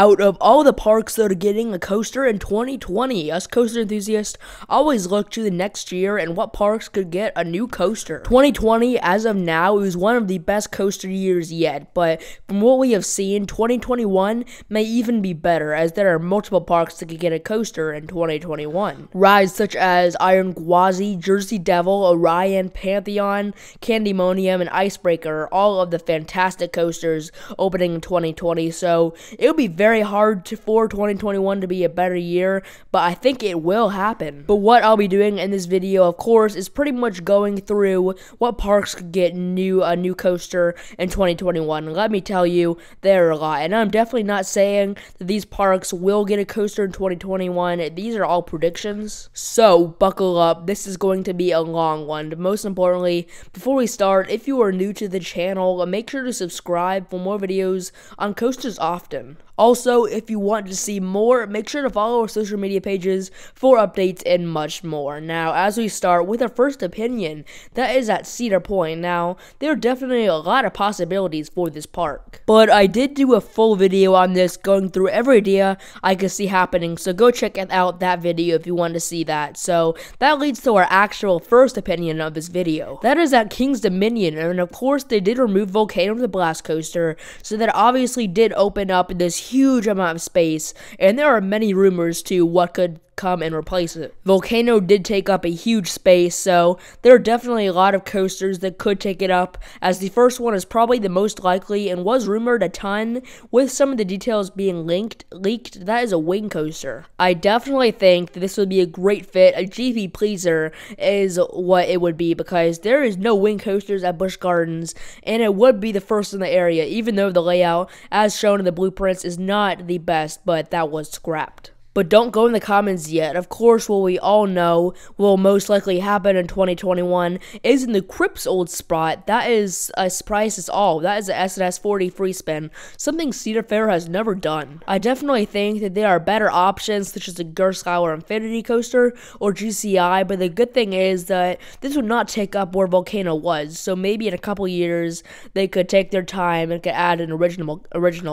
Out of all the parks that are getting a coaster in 2020, us coaster enthusiasts always look to the next year and what parks could get a new coaster. 2020, as of now, it was one of the best coaster years yet, but from what we have seen, 2021 may even be better, as there are multiple parks that could get a coaster in 2021. Rides such as Iron Gwazi, Jersey Devil, Orion, Pantheon, Candymonium, and Icebreaker are all of the fantastic coasters opening in 2020, so it would be very hard for 2021 to be a better year, but I think it will happen. But what I'll be doing in this video, of course, is pretty much going through what parks could get a new coaster in 2021. Let me tell you, there are a lot, and I'm definitely not saying that these parks will get a coaster in 2021. These are all predictions, so buckle up. This is going to be a long one. Most importantly, before we start, if you are new to the channel, make sure to subscribe for more videos on coasters often. Also, if you want to see more, make sure to follow our social media pages for updates and much more. Now, as we start with our first opinion, that is at Cedar Point. Now, there are definitely a lot of possibilities for this park, but I did do a full video on this going through every idea I could see happening, so go check out that video if you want to see that. So, that leads to our actual first opinion of this video. That is at King's Dominion, and of course, they did remove Volcano the Blast Coaster, so that obviously did open up this huge amount of space, and there are many rumors to what could come and replace it. Volcano did take up a huge space, so there are definitely a lot of coasters that could take it up, as the first one is probably the most likely and was rumored a ton, with some of the details being leaked. That is a wing coaster. I definitely think that this would be a great fit. A GV pleaser is what it would be, because there is no wing coasters at Busch Gardens, and it would be the first in the area, even though the layout, as shown in the blueprints, is not the best, but that was scrapped. But don't go in the comments yet. Of course, what we all know will most likely happen in 2021 is in the Crypt's old spot. That is a surprise us all. That is an S&S 40 free spin, something Cedar Fair has never done. I definitely think that there are better options, such as the Gerstlauer Infinity Coaster or GCI, but the good thing is that this would not take up where Volcano was, so maybe in a couple years, they could take their time and could add an original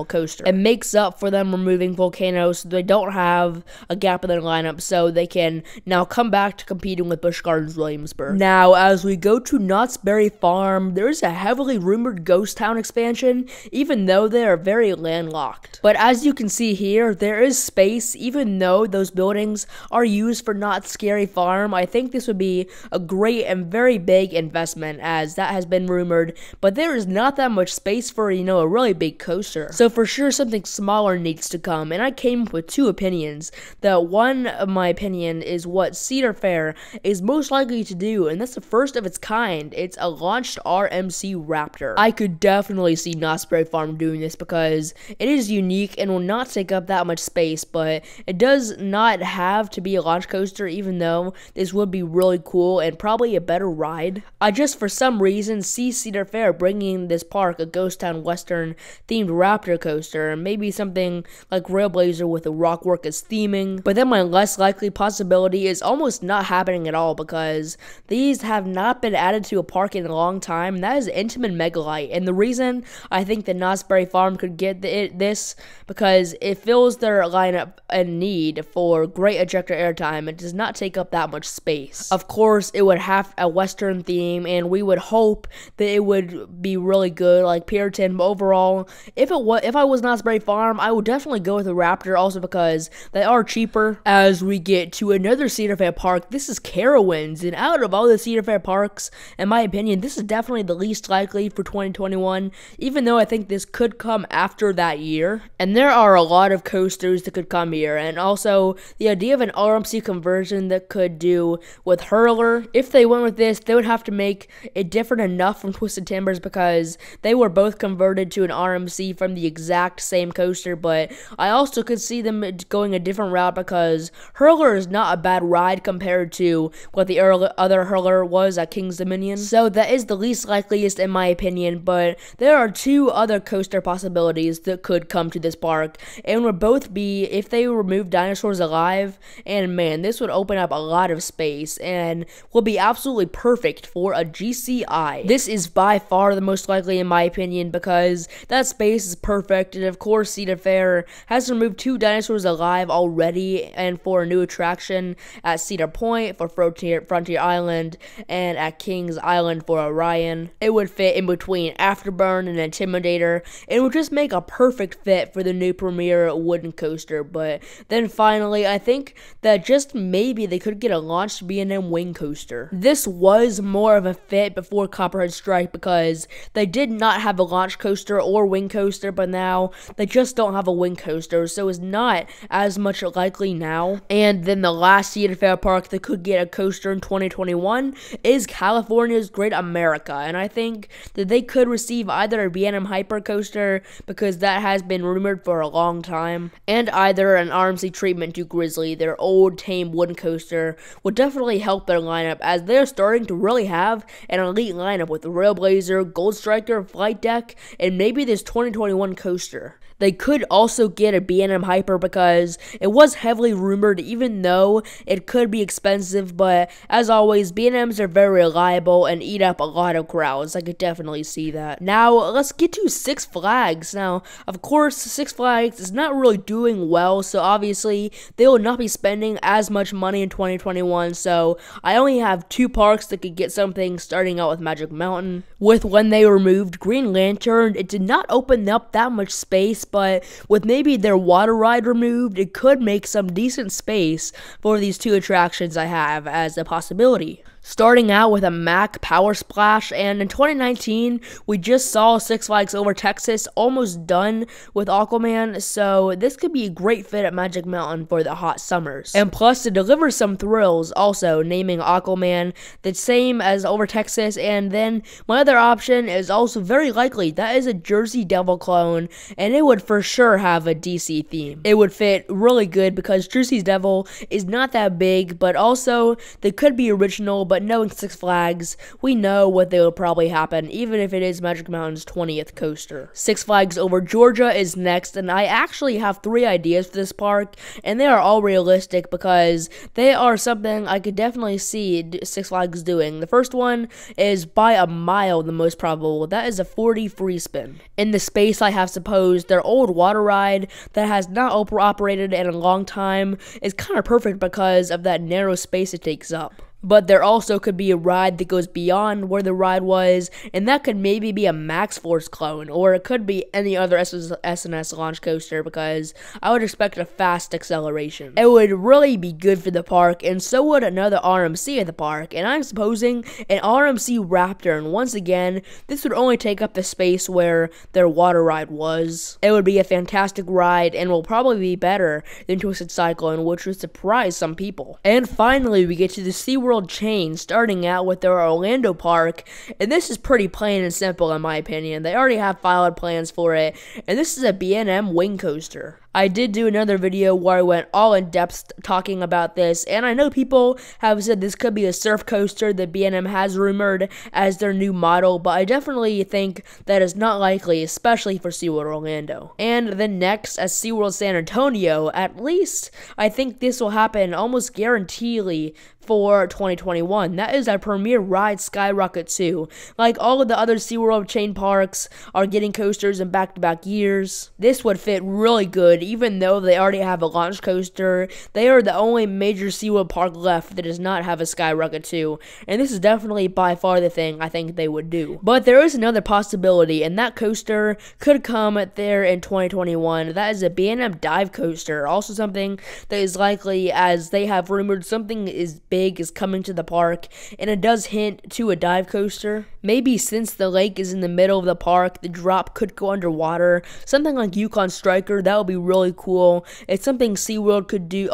coaster. It makes up for them removing Volcano, so they don't have a gap in their lineup, so they can now come back to competing with Busch Gardens Williamsburg. Now, as we go to Knott's Berry Farm, there is a heavily rumored ghost town expansion, even though they are very landlocked. But as you can see here, there is space, even though those buildings are used for Knott's Scary Farm. I think this would be a great and very big investment, as that has been rumored, but there is not that much space for, you know, a really big coaster. So for sure, something smaller needs to come, and I came up with two opinions. That one of my opinion is what Cedar Fair is most likely to do, and that's the first of its kind. It's a launched RMC Raptor. I could definitely see Knott's Berry Farm doing this because it is unique and will not take up that much space, but it does not have to be a launch coaster, even though this would be really cool and probably a better ride. I just for some reason see Cedar Fair bringing this park a ghost town western themed Raptor coaster, and maybe something like Railblazer with a rockwork as theming. But then my less likely possibility is almost not happening at all, because these have not been added to a park in a long time, and that is Intamin Megalite. And the reason I think that Knott's Berry Farm could get this, because it fills their lineup a need for great ejector airtime and does not take up that much space. Of course, it would have a western theme, and we would hope that it would be really good, like Piraten. But overall, if I was Knott's Berry Farm, I would definitely go with the Raptor, also because they are cheaper. As we get to another Cedar Fair park, this is Carowinds, and out of all the Cedar Fair parks, in my opinion, this is definitely the least likely for 2021, even though I think this could come after that year. And there are a lot of coasters that could come here, and also the idea of an RMC conversion that could do with Hurler. If they went with this, they would have to make it different enough from Twisted Timbers, because they were both converted to an RMC from the exact same coaster, but I also could see them going a different route because Hurler is not a bad ride compared to what the other Hurler was at King's Dominion. So that is the least likeliest in my opinion, but there are two other coaster possibilities that could come to this park, and would both be if they remove dinosaurs alive, and man, this would open up a lot of space and would be absolutely perfect for a GCI. This is by far the most likely in my opinion because that space is perfect, and of course Cedar Fair has removed two dinosaurs alive already and for a new attraction at Cedar Point for Frontier Island and at King's Island for Orion. It would fit in between Afterburn and Intimidator and would just make a perfect fit for the new premiere wooden coaster. But then finally, I think that just maybe they could get a launched B&M wing coaster. This was more of a fit before Copperhead Strike because they did not have a launch coaster or wing coaster, but now they just don't have a wing coaster, so it's not as much likely now. And then the last Cedar Fair park that could get a coaster in 2021 is California's Great America, and I think that they could receive either a B&M Hyper coaster because that has been rumored for a long time, and either an RMC treatment to Grizzly, their old tame wooden coaster, would definitely help their lineup as they're starting to really have an elite lineup with Railblazer, Gold Striker, Flight Deck, and maybe this 2021 coaster. They could also get a B&M Hyper because it was heavily rumored even though it could be expensive, but as always, B&Ms are very reliable and eat up a lot of crowds. I could definitely see that. Now, let's get to Six Flags. Now, of course, Six Flags is not really doing well, so obviously, they will not be spending as much money in 2021, so I only have two parks that could get something, starting out with Magic Mountain. With when they removed Green Lantern, it did not open up that much space, but with maybe their water ride removed, it could make some decent space for these two attractions I have as a possibility. Starting out with a Mack Power Splash, and in 2019, we just saw Six Flags Over Texas almost done with Aquaman, so this could be a great fit at Magic Mountain for the hot summers. And plus, to deliver some thrills, also naming Aquaman the same as Over Texas, and then my other option is also very likely. That is a Jersey Devil clone, and it would for sure have a DC theme. It would fit really good because Jersey Devil is not that big, but also they could be original, but knowing Six Flags, we know what they will probably happen, even if it is Magic Mountain's 20th coaster. Six Flags Over Georgia is next, and I actually have three ideas for this park, and they are all realistic because they are something I could definitely see Six Flags doing. The first one is by a mile the most probable. That is a 40 free spin. In the space, I have supposed their old water ride that has not operated in a long time is kind of perfect because of that narrow space it takes up. But there also could be a ride that goes beyond where the ride was, and that could maybe be a Max Force clone, or it could be any other S&S launch coaster because I would expect a fast acceleration. It would really be good for the park, and so would another RMC at the park, and I'm supposing an RMC Raptor, and once again, this would only take up the space where their water ride was. It would be a fantastic ride, and will probably be better than Twisted Cyclone, which would surprise some people. And finally, we get to the SeaWorld chain, starting out with their Orlando park, and this is pretty plain and simple in my opinion. They already have filed plans for it, and this is a B&M wing coaster. I did do another video where I went all in depth talking about this, and I know people have said this could be a surf coaster that B&M has rumored as their new model, but I definitely think that is not likely, especially for SeaWorld Orlando. And then next, at SeaWorld San Antonio, at least I think this will happen almost guaranteedly for 2021. That is our premier ride, Skyrocket 2. Like all of the other SeaWorld chain parks are getting coasters in back-to-back years, this would fit really good. Even though they already have a launch coaster, they are the only major SeaWorld park left that does not have a Skyrocket 2, and this is definitely by far the thing I think they would do. But there is another possibility, and that coaster could come there in 2021. That is a B&M dive coaster, also something that is likely as they have rumored something is big is coming to the park, and it does hint to a dive coaster. Maybe since the lake is in the middle of the park, the drop could go underwater, something like Yukon Striker. That would be really cool. It's something SeaWorld could do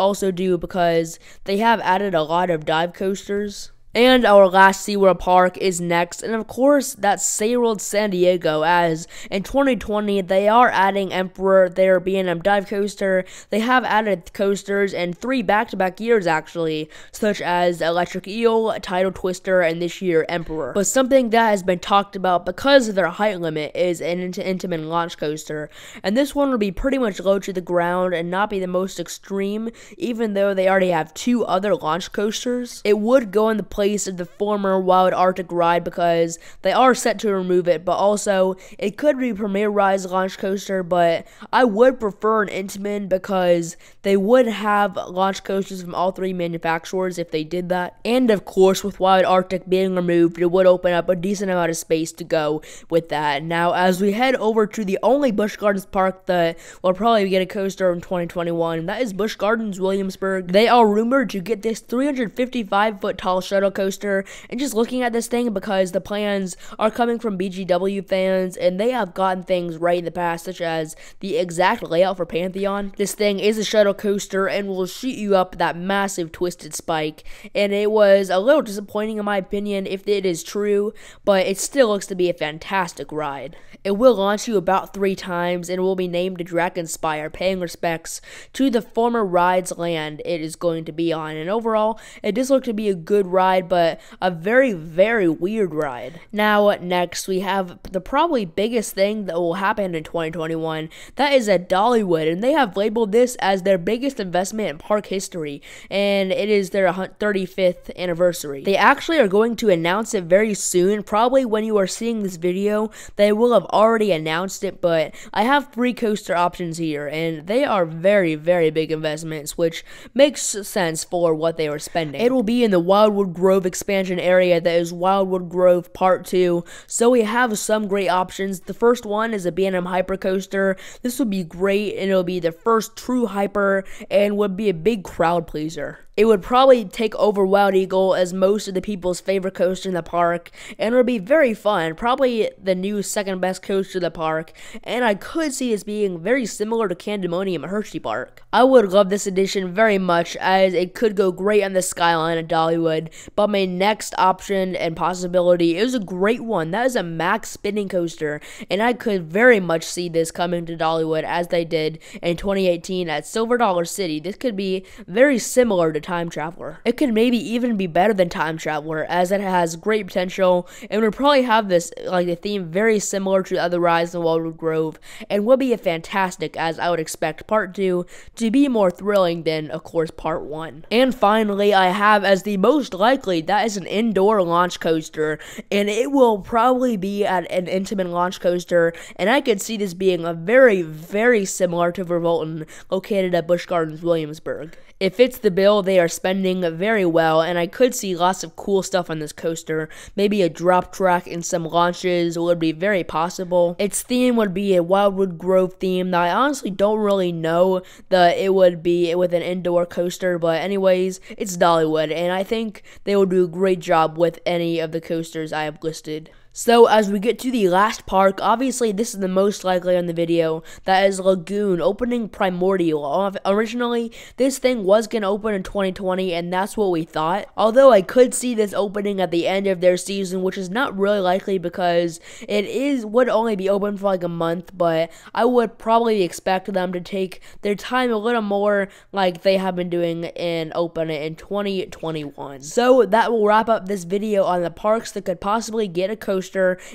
because they have added a lot of dive coasters. And our last SeaWorld park is next, and of course that's SeaWorld San Diego, as in 2020 they are adding Emperor, their B&M dive coaster. They have added coasters in 3 back-to-back years actually, such as Electric Eel, Tidal Twister, and this year Emperor. But something that has been talked about because of their height limit is an Intamin launch coaster, and this one will be pretty much low to the ground and not be the most extreme, even though they already have 2 other launch coasters. It would go in the place of the former Wild Arctic ride because they are set to remove it, but also it could be Premier Ride's launch coaster, but I would prefer an Intamin because they would have launch coasters from all 3 manufacturers if they did that. And of course, with Wild Arctic being removed, it would open up a decent amount of space to go with that. Now, as we head over to the only Busch Gardens park that will probably get a coaster in 2021, that is Busch Gardens Williamsburg. They are rumored to get this 355-foot tall shuttle coaster, and just looking at this thing because the plans are coming from BGW fans and they have gotten things right in the past, such as the exact layout for Pantheon. This thing is a shuttle coaster and will shoot you up that massive twisted spike, and it was a little disappointing in my opinion if it is true, but it still looks to be a fantastic ride. It will launch you about 3 times and will be named to Dragonspire, paying respects to the former ride's land it is going to be on, and overall it does look to be a good ride, but a very, very weird ride. Now, next, we have the probably biggest thing that will happen in 2021. That is at Dollywood, and they have labeled this as their biggest investment in park history, and it is their 35th anniversary. They actually are going to announce it very soon. Probably when you are seeing this video, they will have already announced it, but I have 3 coaster options here, and they are very, very big investments, which makes sense for what they are spending. It will be in the Wildwood Grove expansion area, that is Wildwood Grove Part 2, so we have some great options. The first one is a B&M Hyper coaster. This would be great, and it'll be the first true hyper, and would be a big crowd pleaser. It would probably take over Wild Eagle as most of the people's favorite coaster in the park, and it would be very fun, probably the new second best coaster in the park, and I could see this being very similar to Candymonium at Hershey Park. I would love this addition very much, as it could go great on the skyline at Dollywood. But my next option and possibility is a great one. That is a Max spinning coaster, and I could very much see this coming to Dollywood as they did in 2018 at Silver Dollar City. This could be very similar to Time Traveler. It could maybe even be better than Time Traveler, as it has great potential, and would probably have this, like, the theme very similar to other rides in Wildwood Grove, and would be a fantastic, as I would expect Part 2 to be more thrilling than, of course, Part 1. And finally, I have as the most likely, that is an indoor launch coaster, and it will probably be at an Intamin launch coaster, and I could see this being a very, very similar to Vervolten, located at Busch Gardens Williamsburg. It fits the bill they are spending very well, and I could see lots of cool stuff on this coaster. Maybe a drop track and some launches would be very possible. Its theme would be a Wildwood Grove theme that I honestly don't really know that it would be with an indoor coaster, but anyways, it's Dollywood, and I think they will do a great job with any of the coasters I have listed. So, as we get to the last park, obviously this is the most likely on the video, that is Lagoon, opening Primordial. Originally, this thing was going to open in 2020, and that's what we thought. Although I could see this opening at the end of their season, which is not really likely because it would only be open for like a month, but I would probably expect them to take their time a little more like they have been doing and open it in 2021. So, that will wrap up this video on the parks that could possibly get a coaster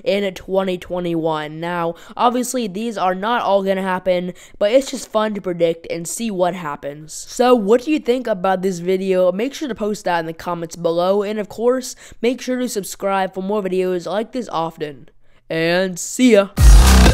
in 2021. Now, obviously, these are not all gonna happen, but it's just fun to predict and see what happens. So, what do you think about this video? Make sure to post that in the comments below, and of course, make sure to subscribe for more videos like this often. And see ya!